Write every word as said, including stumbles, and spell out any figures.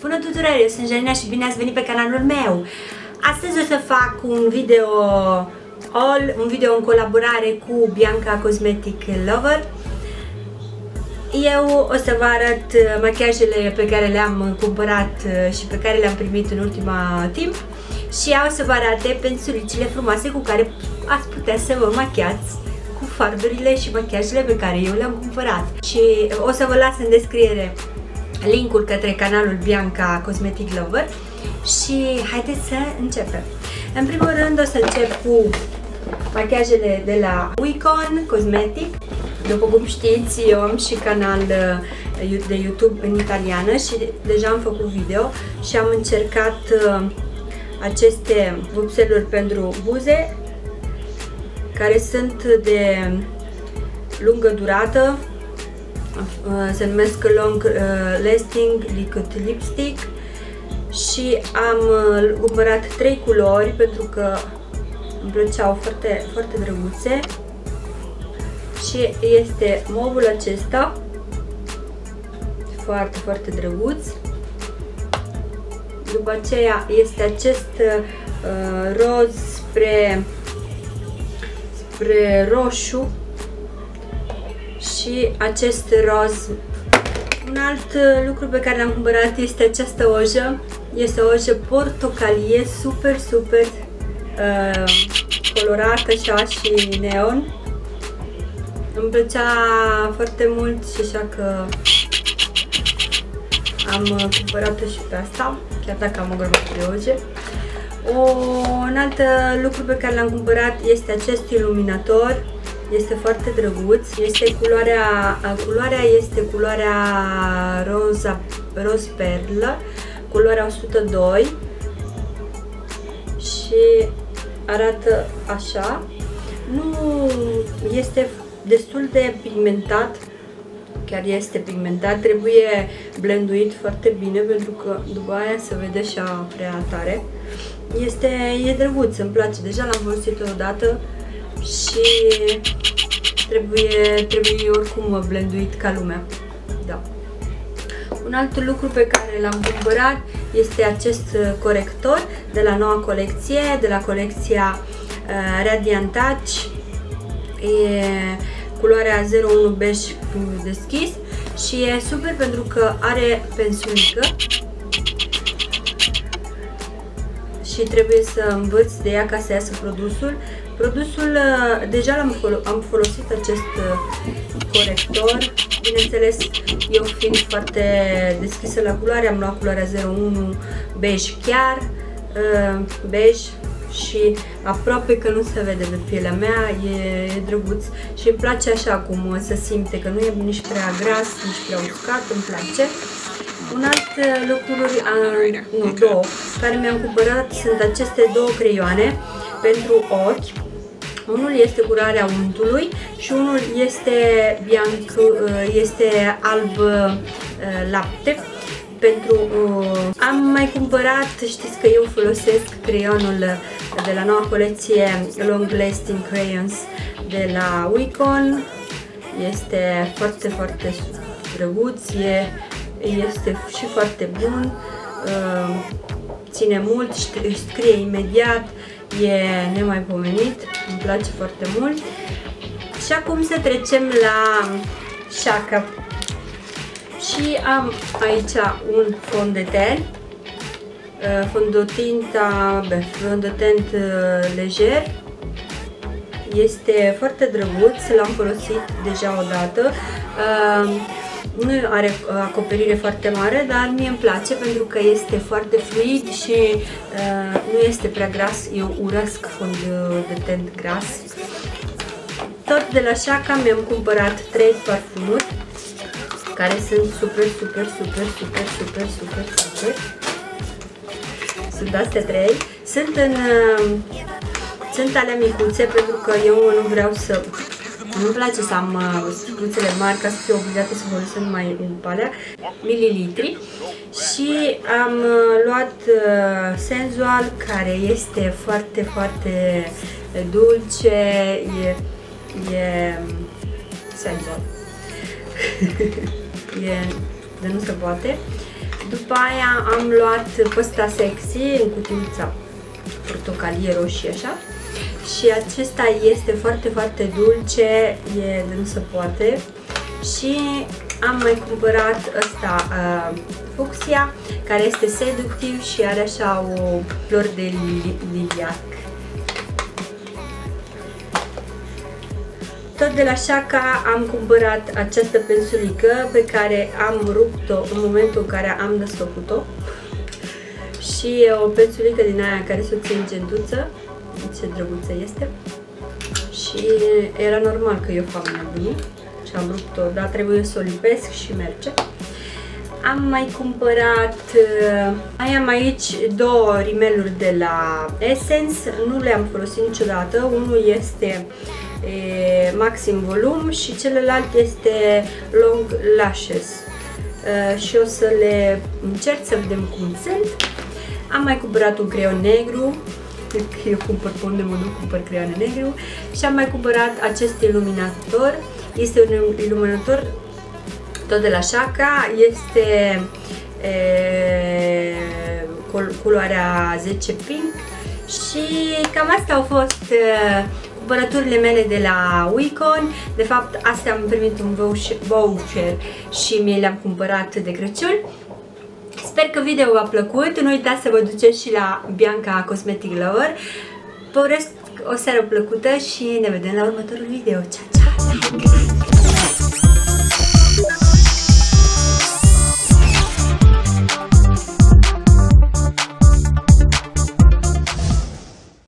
Bună tuturor, eu sunt Janina și bine ați venit pe canalul meu. Astăzi o să fac un video haul, un video în colaborare cu Bianca Cosmetic Lover. Eu o să vă arăt machiajele pe care le-am cumpărat și pe care le-am primit în ultima timp și eu o să vă arate pensulicile frumoase cu care ați putea să vă machiați cu fardurile și machiajele pe care eu le-am cumpărat. Și o să vă las în descriere link-ul către canalul Bianca Cosmetic Lover și haideți să începem. În primul rând o să încep cu machiajele de la WYCON Cosmetic. După cum știți, eu am și canal de YouTube în italiană și deja am făcut video și am încercat aceste vopseluri pentru buze care sunt de lungă durată. Se numesc Long Lasting Lipstick și am cumpărat trei culori pentru că îmi plăceau foarte, foarte drăguțe. Și este mauve-ul acesta, foarte, foarte drăguț. După aceea este acest uh, roz spre, spre roșu. Și acest roz. Un alt lucru pe care l-am cumpărat este această ojă. Este o ojă portocalie, super, super uh, colorată așa și neon. Îmi plăcea foarte mult și așa că am cumpărat-o și pe asta, chiar dacă am o grămadă de oje. Un alt lucru pe care l-am cumpărat este acest iluminator. Este foarte drăguț. Este culoarea, culoarea este culoarea roza, roz perlă, culoarea o sută doi și arată așa. Nu este destul de pigmentat, chiar este pigmentat, trebuie blenduit foarte bine pentru că după aia se vede așa prea tare. Este e drăguț, îmi place, deja l-am folosit o dată și trebuie, trebuie oricum blenduit ca lumea. Da. Un alt lucru pe care l-am cumpărat este acest corector de la noua colecție, de la colecția uh, Radiant Touch. E culoarea zero unu beige deschis și e super pentru că are pensulică și trebuie să învârț de ea ca să iasă produsul. Produsul deja l-am folo am folosit acest corector, bineînțeles eu fiind foarte deschisă la culoare, am luat culoarea zero unu beige chiar, beige și aproape că nu se vede pe pielea mea, e, e drăguț și îmi place așa cum se simte, că nu e nici prea gras, nici prea uscat, îmi place. Un alt lucru, nu, două, care mi-am cumpărat sunt aceste două creioane pentru ochi. Unul este culoarea untului și unul este, bianc, este alb lapte. Pentru, uh, am mai cumpărat, știți că eu folosesc creionul de la noua colecție Long Lasting Crayons de la WYCON. Este foarte, foarte drăguț, e, este și foarte bun, uh, ține mult, scrie imediat, e nemaipomenit, îmi place foarte mult. Și acum să trecem la Shaka. Și am aici un fond de ten, fondotinta, bă, fondotint lejer. Este foarte drăguț, l-am folosit deja o dată. Nu are acoperire foarte mare, dar mie îmi place pentru că este foarte fluid și nu este prea gras. Eu urăsc fond de ten gras. Tot de la Shaka mi-am cumpărat trei parfumuri care sunt super, super, super, super, super, super, super. Sunt astea trei. Sunt în... Sunt ale micuțe pentru că eu nu vreau să Nu-mi place să am uh, sticluțele mari ca să fiu obligată să folosesc numai în palea, mililitri. Și am uh, luat uh, Sensual, care este foarte, foarte dulce, e, e Sensual. E de nu se poate. După aia am luat păsta Sexy în cutiuța portocalie roșie, așa. Și acesta este foarte, foarte dulce, e de nu se poate. Și am mai cumpărat ăsta, uh, Fucsia, care este seductiv și are așa o flor de liliac. Tot de la Shaka am cumpărat această pensulică pe care am rupt-o în momentul în care am desfăcut-o. Și e o pensulică din aia care se ține în gentuță. Ce drăguță este. Și era normal că eu fac nebunii și am rupt-o, dar trebuie să o lipesc și merge. Am mai cumpărat, mai am aici două rimeluri de la Essence, nu le-am folosit niciodată. Unul este e, Maxim Volum și celălalt este Long Lashes. E, și o să le încerc să vedem cum sunt. Am mai cumpărat un creion negru. Eu cumpăr pe unde mă duc, cumpăr creioane negru. Și am mai cumpărat acest iluminator. Este un iluminator tot de la Shaka. Este e, culoarea zece pink. Și cam astea au fost e, cumpărăturile mele de la WYCON. De fapt, astea am primit un voucher și mi le-am cumpărat de Crăciun. Sper că video v-a plăcut, nu uitați să vă duceți și la Bianca Cosmetic Lover. Vă urez o seară plăcută și ne vedem la următorul video. Ciao, ciao!